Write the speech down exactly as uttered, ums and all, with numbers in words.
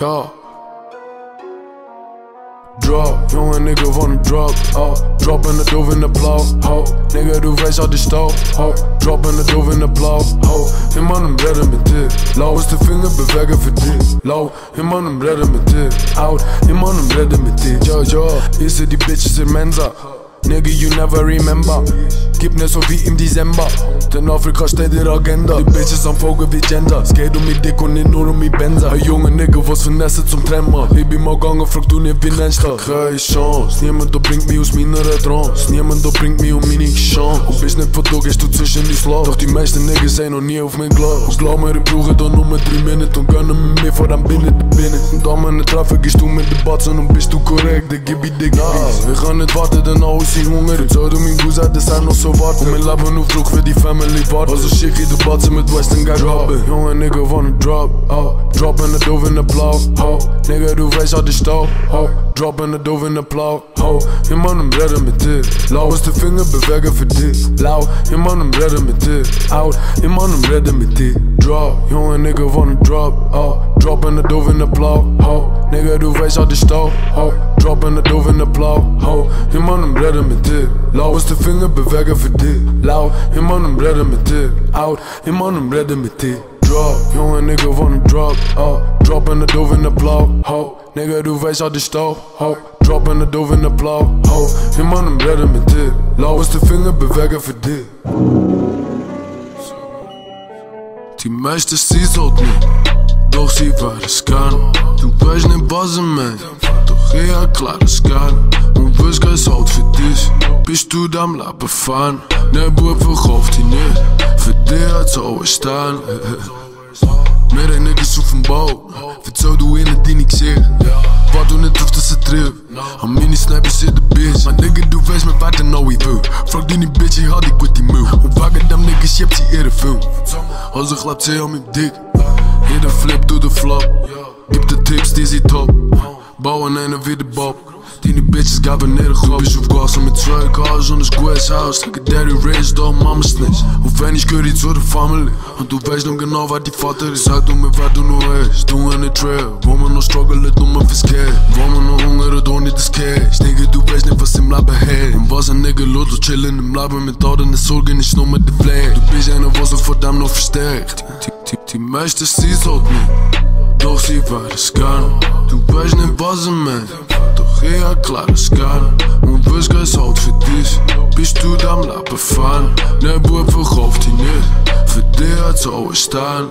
Yo. Drop, jonge nigga wanna drop, oh. Drop in de doof in de blauw, ho. Nigga doe wijs uit die stal, ho. Drop in de doof in de blauw, ho. Him aan hem redden met dit, lauw. Is de vinger bewegen voor dit, lauw. Him aan hem redden met dit, oud. Him aan hem redden met dit, ja ja. Is er die bitches in Mensa? Nigga, you never remember. Gib ne so wie im Dezember, denn Afrika steht in der Agenda. Die Bitches am Vogel wie Gender. Es geht um mich dick und nicht nur um mich Benzer. Ein junge Nigga, was Finesse zum Tremmer. Ich bin mal gegangen, frag du nicht wie nennst du. Keine Chance, niemand da bringt mich aus meiner Trance. Niemand da bringt mich um meine Chance. Und bist nicht von da, gehst du zwischen die Schlaf. Doch die meisten Nigger sind noch nie auf mein Glas. Und glaub mir, ich brauche da nur drei Minuten und gönnen mit mir, vor allem bin ich der Binnen. Und da meine Treffer gehst du mit den Batzen und bist du korrekt, dann gib ich dick nichts. Wir können nicht warten, denn alles ich hungere, und so du mein Guss hat, das noch so wart. Und mein Leben auf Druck für die Family wart. Also schick ich die Batzen mit Western Gang droppen. Junge Nigga wanna drop, oh. Drop in der Doof in der Blau, ho. Nigga du weißt halt die Stau, ho. Drop in der Doof in der Blau, ho. Him an dem Redden mit dir, lau. Was die Finger bewegen für dich, lau. Him an dem Redden mit dir, out. Him an dem Redden mit dir, drop. Junge Nigga wanna drop, oh. Drop in der Doof in der Blau, ho. Nigga du weißt halt die Stau, ho. Drop in der Doof in der Blau, ho. Him an dem Redden mit dir, lau. Was die Finger bewegen für dich, lau. Him an dem Redden mit dir, out. Him an dem Redden mit dir. Drop, jonge nigga wanna drop, oh. Drop in de doof in de blauw, ho. Nigga doe wijs uit die stal, ho. Drop in de doof in de blauw, ho. Him aan hem redden met dit, lauw is de vinger bewegen voor dit. Die meisten sieht halt nicht, doch sie weiß kann. Du weißt nicht was er meint, doch ich hab klares kann. Und wirst kein Halt für dich, bist du am Lappen fahren. Ne Bub verkauft ihn nicht, für dich hat's alles staan. Mehrere niggas auf dem Bau, verzeih du ihnen, die nichts sehen. War du nicht drauf, dass er trifft, an meine Sniper sieht der Bitch. Mein Nigga, du weißt mir weiter, no ich will. Frag die nicht, Bitch, ich hab dich mit die Müll. Und wegen dem Nigga schiebt sie ihre Film. Also glaubt sie an meinem Dick, jeder Flip durch den Flop. Gib dir Tipps, die sie top, bauen einen wie der Bob. Die bitches gaben neer grob. Bis auf Gas mit zwei Cars und das Guess House. Like a daddy raised, doch Mamas nicht. Und wenn ich gehöre zu der Family. Und du weißt nun genau, was die Vater ist. Sag du mir, was du nur hast. Du in der Trail, wo man noch struggle, nur man fürs Geld. Wo man noch hungert, ohne das Cash. Nigga, du weißt nicht, was im Leben hält. Und was ein Nigga los, so chillen im Leben mit all deine Sorgen, nicht nur mit der Flag. Du bist einer, was so verdammt noch versteckt. Die meisten sieht's halt nicht, doch sie weiß kann. Du weißt nicht, was er meint, doch ich hab klares kann. Und wirst kein Halt für dich, bist du am Lappen fahren. Ne Bub verkauft ihn nicht, für dich hat's alles staan.